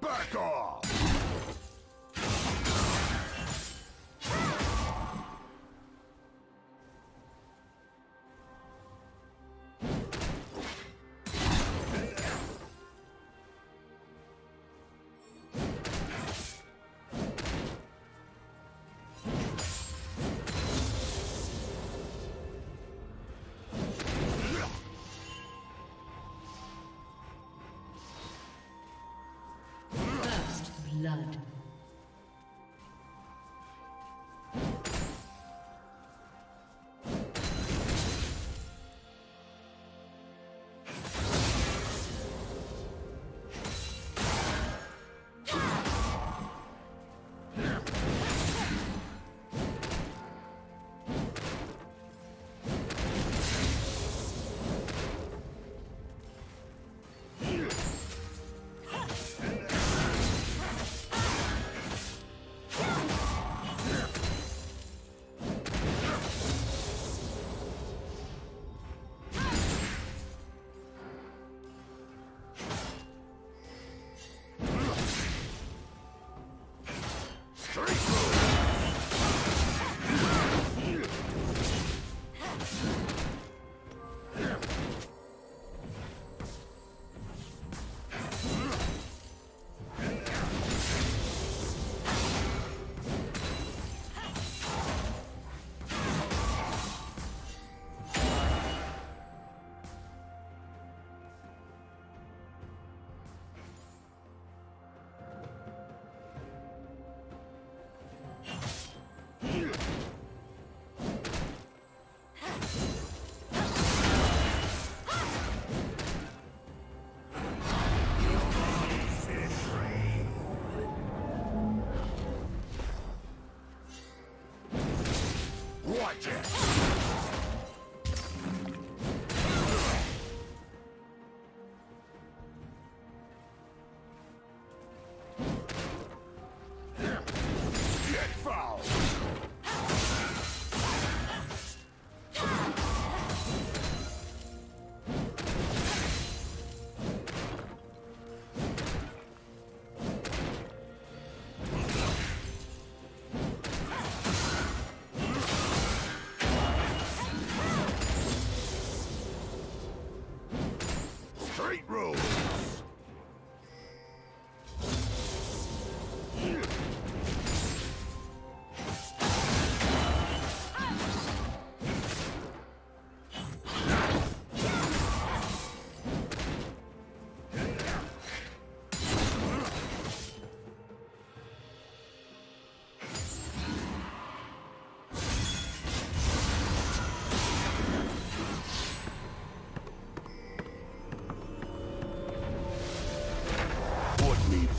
Back off! Blood.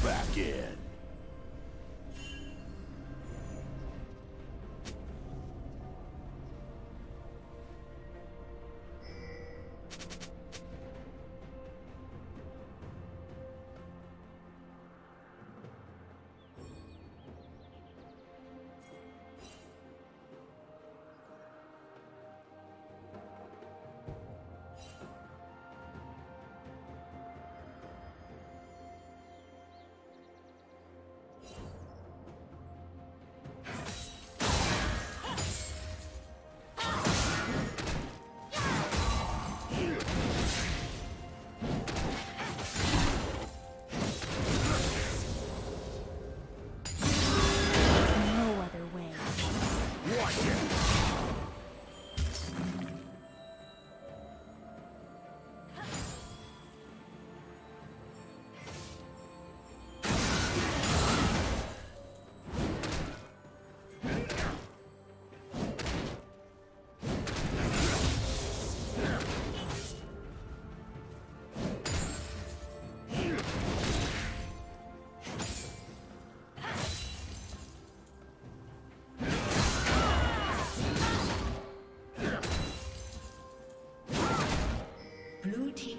Back in.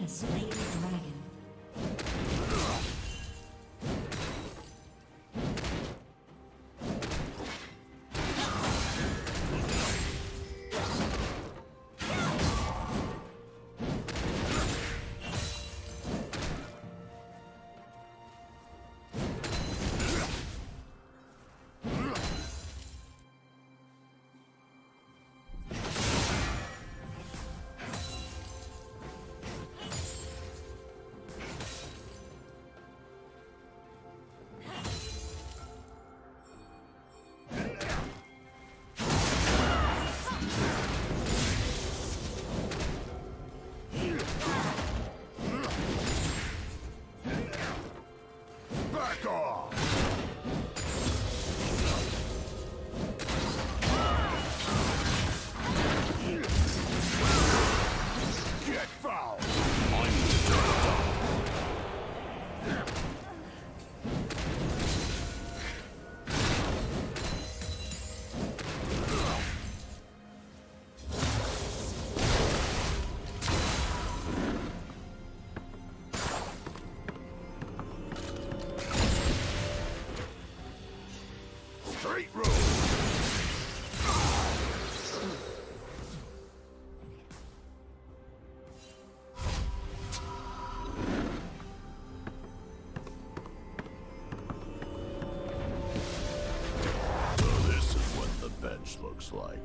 Slay the dragon. Like.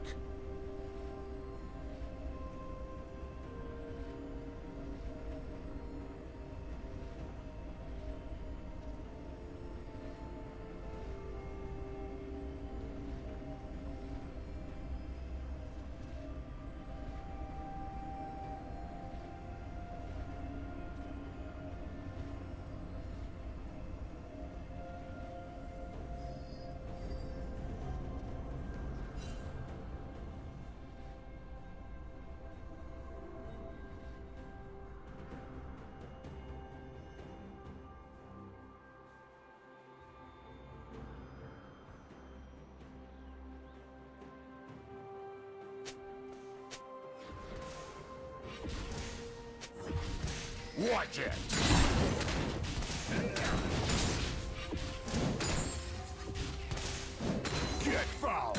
Watch it! Get fouled!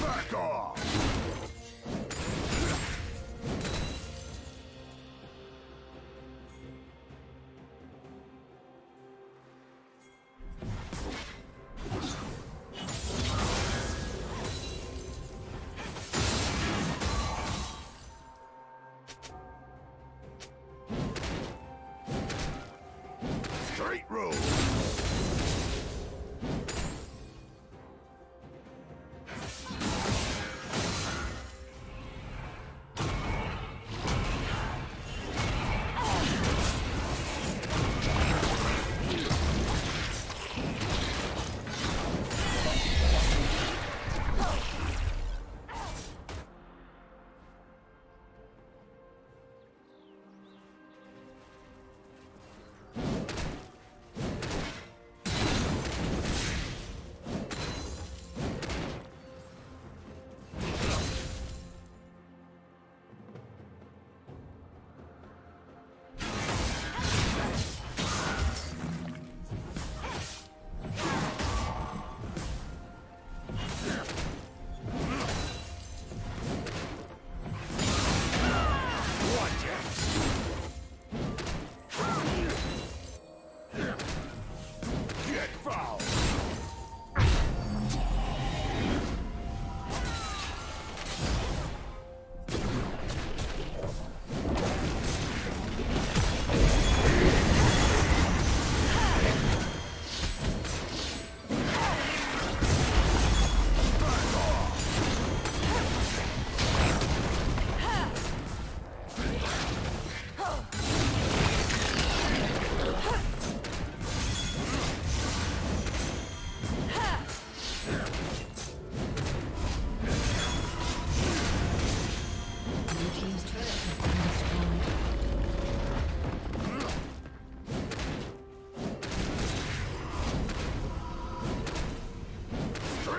Back off!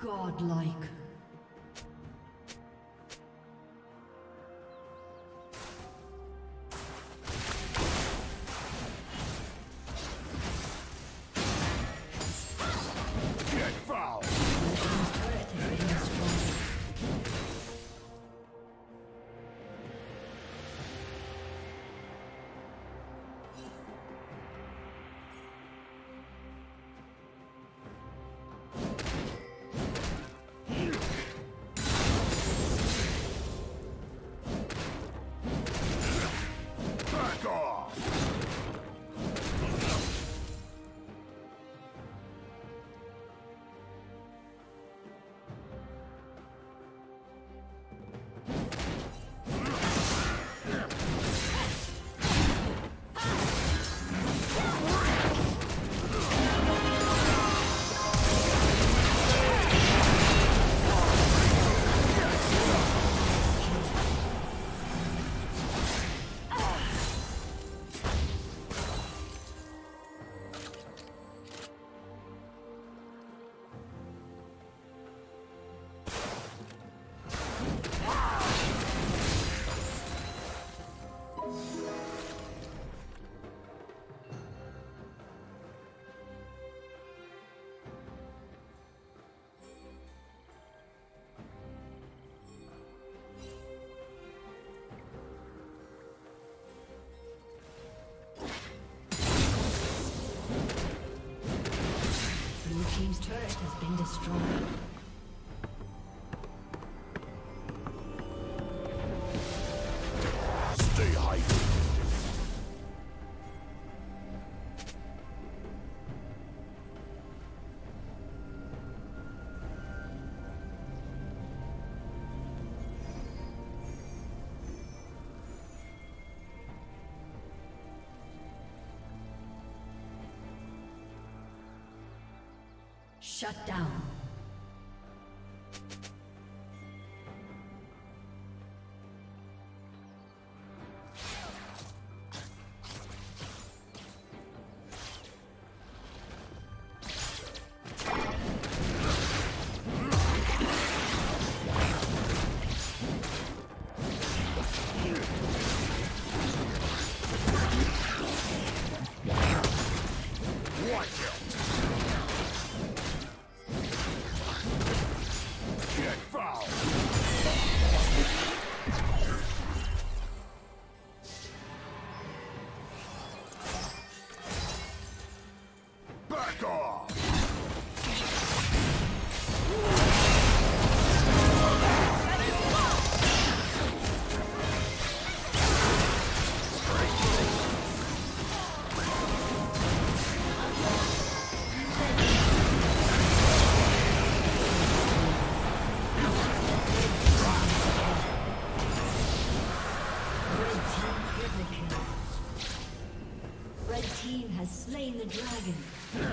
Godlike. His turret has been destroyed. Shut down. What? slain the dragon.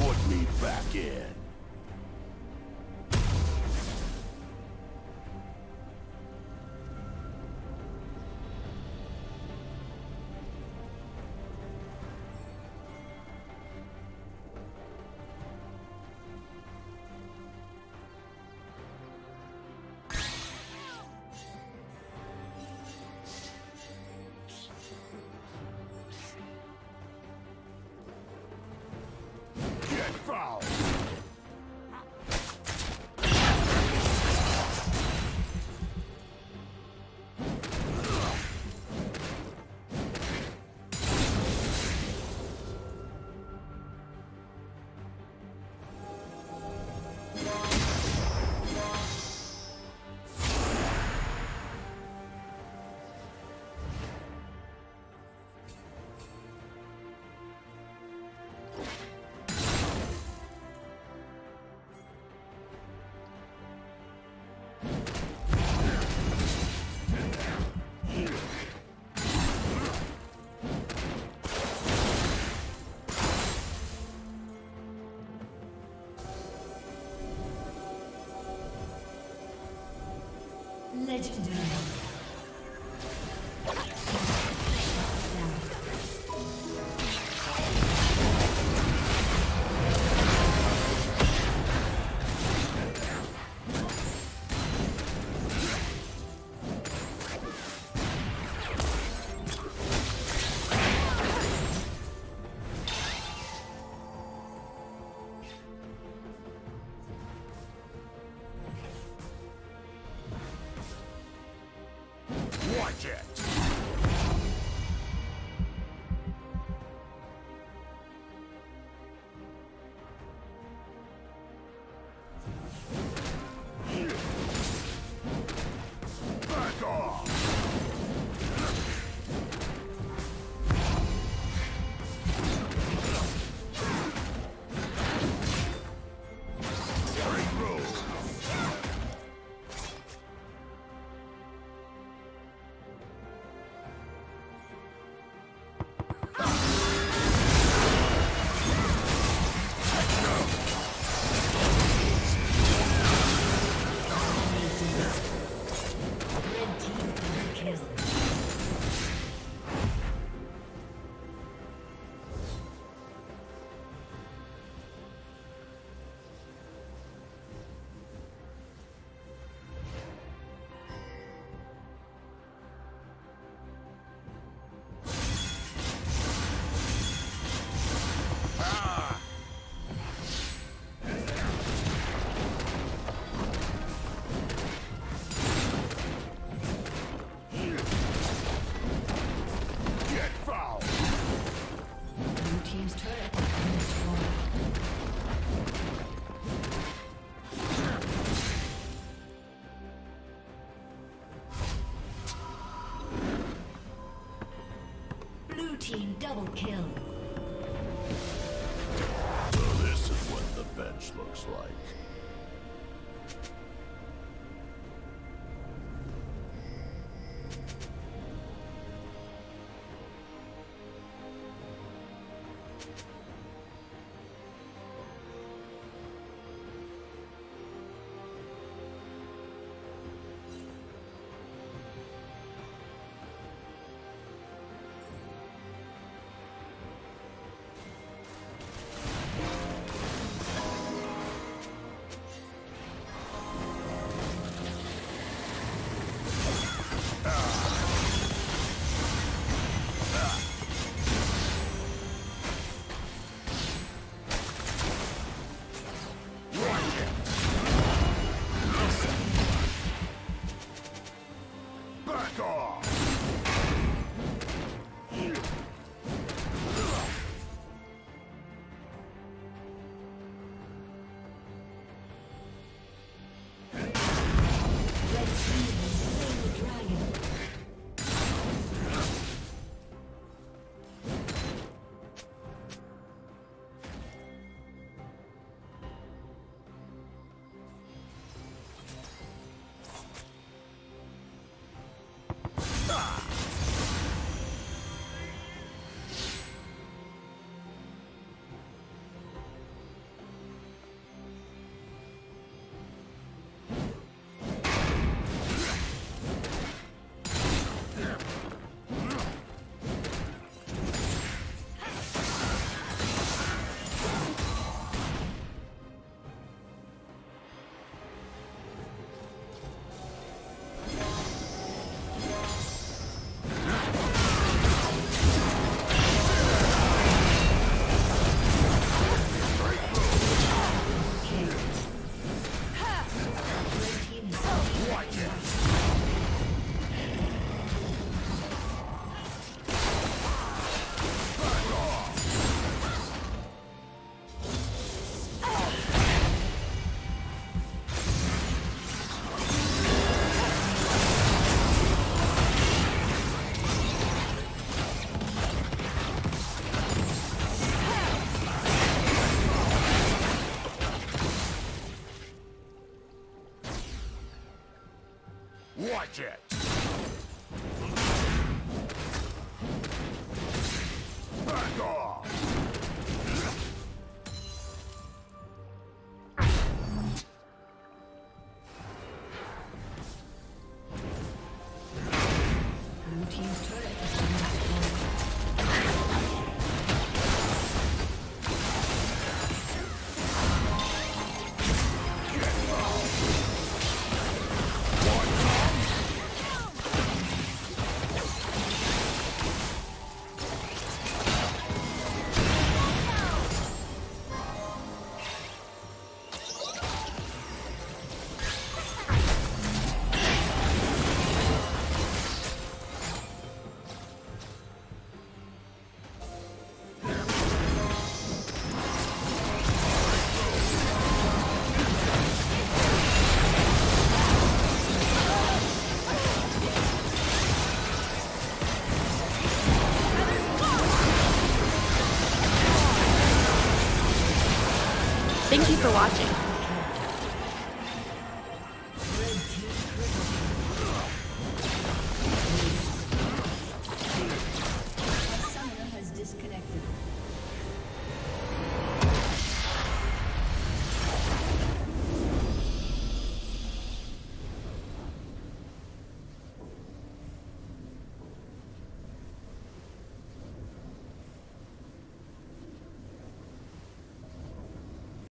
Put me back in. Legendary. Double kill. So this is what the bench looks like. like it. Back off. Blue team's turret has been Thank you for watching.